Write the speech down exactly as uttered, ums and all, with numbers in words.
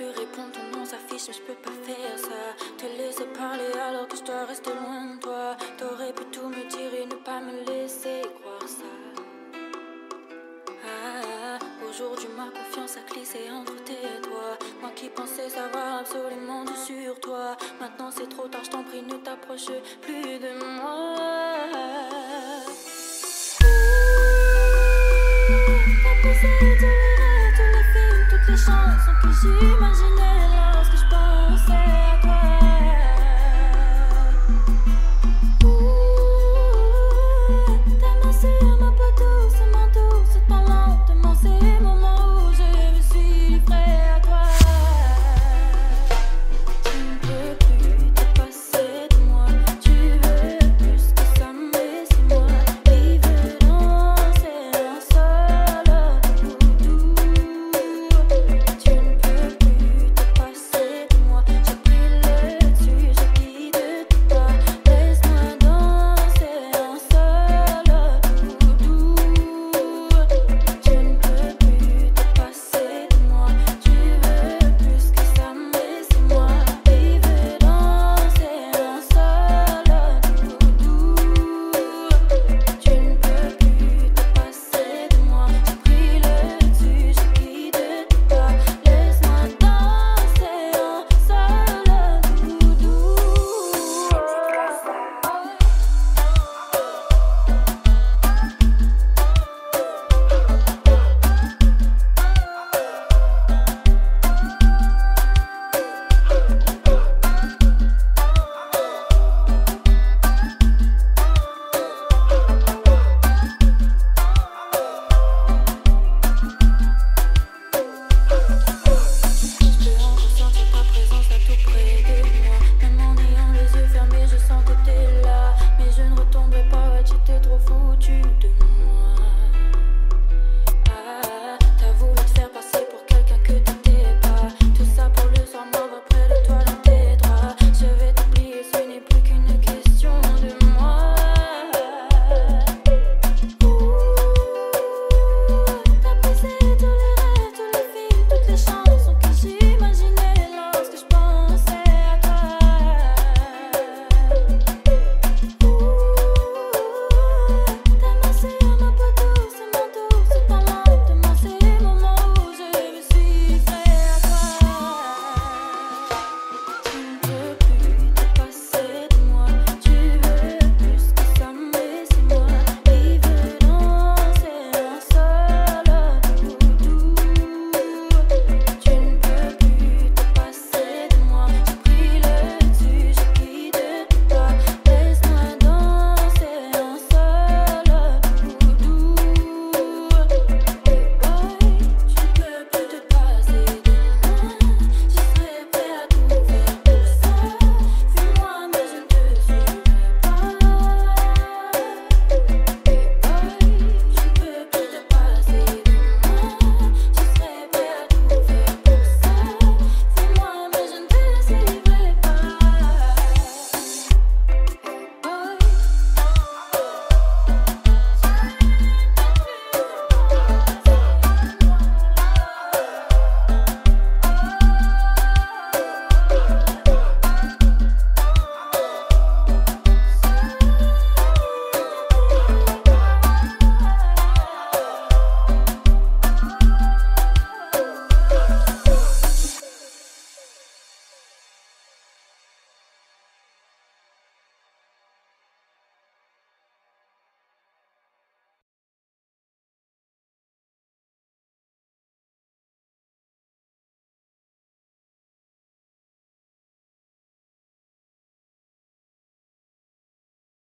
plus répondre, ton nom s'affiche, mais je peux pas faire ça. Te laisser parler alors que je dois rester loin de toi. T'aurais pu tout me dire et ne pas me laisser croire ça. Ah, aujourd'hui ma confiance a glissé entre tes doigts. Moi qui pensais savoir absolument tout sur toi. Maintenant c'est trop tard, je t'en prie, ne t'approche plus de moi. Toutes les films, toutes les chansons que j'imaginais.